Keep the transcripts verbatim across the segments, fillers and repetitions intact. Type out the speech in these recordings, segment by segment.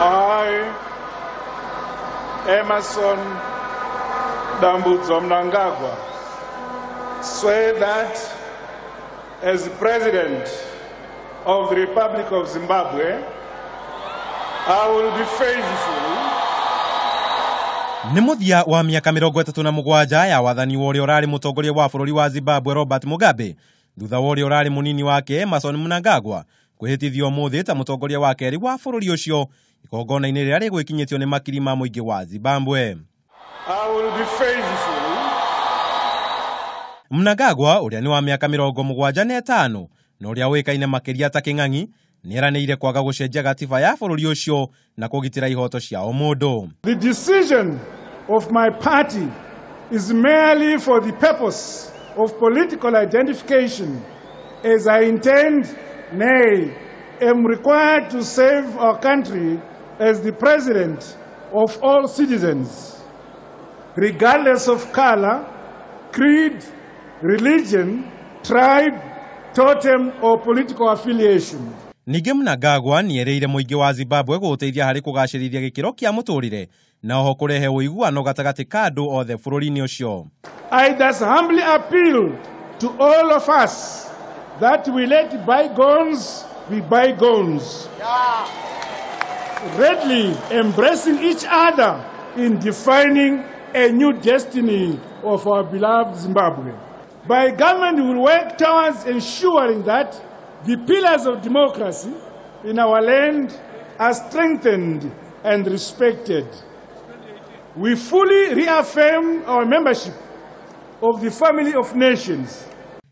I, Emmerson Dambudzo Mnangagwa, swear that as President of the Republic of Zimbabwe, I will be faithful. Nimuthia wa miaka mirongo itatu na mugwanja ya wathani wa uria urari mutongoria wa bururi wa Zimbabwe Robert Mugabe, thutha wa uria urari munini wake Emmerson Mnangagwa kuhitithio umuthi ta mutongoria wa keri wa bururi ucio igongona-ini riria rigwikinyitio ni makiri ma muingi wa Zimbabwe. I will be faithful. Mnangagwa uria ni wa miaka mirongo mugwanja na itano na uria wikaine makiria ta King'ang'i niraneire kwaga gucenjia gatiba ya bururi ucio na kugitira ihoto cia umundu. The decision of my party is merely for the purpose of political identification, as I intend, nay, am required to serve our country as the president of all citizens, regardless of color, creed, religion, tribe, totem or political affiliation. Ningĩ Mnangagwa niereire muingi wa Zimbabwe guteithia hari kugacirithia gikiro kia muturire na oho kurehe uiguano gatagati ka andu othe bururini ucio. I thus humbly appeal to all of us that we let bygones be bygones, yeah. Readily embracing each other in defining a new destiny of our beloved Zimbabwe. By government we will work towards ensuring that the pillars of democracy in our land are strengthened and respected. We fully reaffirm our membership of the family of nations.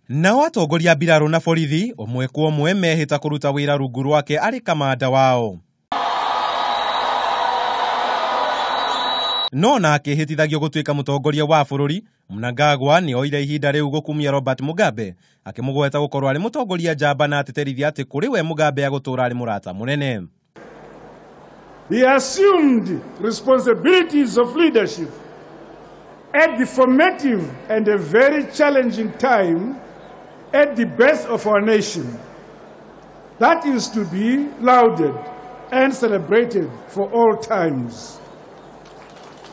Na watongoria biraru na borithi umwe kwa umwe mehita kuruta wira runguru wake ari kamanda wao. No na akihitithagio gutuika mutongoria wa bururi, Mnangagwa ni oire ihinda riu gukumia Robert Mugabe akimugweta gukorwo ari mutongoria njamba na ateterithia ati kuri we Mugabe agutura ari murata munene. He assumed responsibilities of leadership at the formative and a very challenging time at the best of our nation. That is to be lauded and celebrated for all times.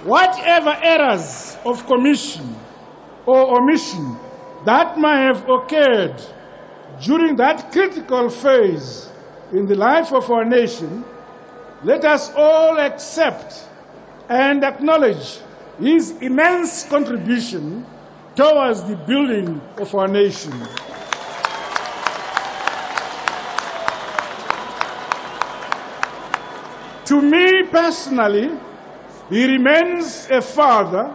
Whatever errors of commission or omission that may have occurred during that critical phase in the life of our nation, let us all accept and acknowledge his immense contribution towards the building of our nation. To me personally, he remains a father,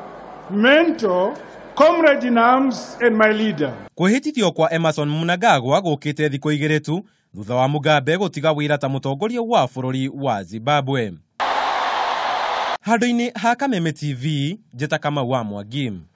mentor, comrade in arms and my leader. Kuhitithio kwa Emmerson Mnangagwa gukite thiku igiri tu thutha wa Mugabe gutiga wira ta mutongoria wa bururi wa Zimbabwe. Handu-ini ha Kameme T V, Njeta Kamau wa Mwangi.